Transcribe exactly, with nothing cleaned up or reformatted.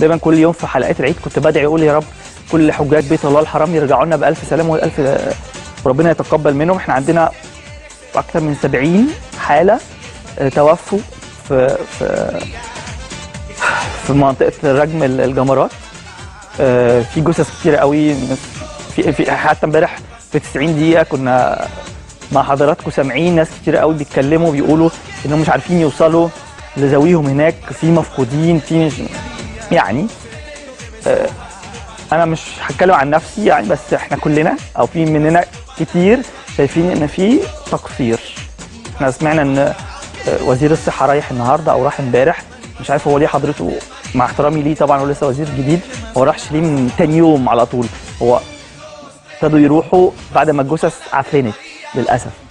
دايما كل يوم في حلقات العيد كنت بدعي اقول يا رب كل حجاج بيت الله الحرام يرجعوا لنا بالف سلامه والف وربنا يتقبل منهم. احنا عندنا اكثر من سبعين حاله توفوا في في في منطقه رجم الجمرات، في جثث كتير قوي. في, في حتى امبارح في تسعين دقيقه كنا مع حضراتكم سامعين ناس كتير قوي بيتكلموا بيقولوا انهم مش عارفين يوصلوا لذويهم هناك، في مفقودين، في يعني آه انا مش هتكلم عن نفسي يعني، بس احنا كلنا او في مننا كتير شايفين ان في تقصير. احنا سمعنا ان آه وزير الصحه رايح النهارده او راح امبارح، مش عارف هو ليه حضرته، مع احترامي ليه طبعا هو لسه وزير جديد، هو راحش ليه من تاني يوم على طول، هو ابتدوا يروحوا بعد ما الجثث عفنت للاسف.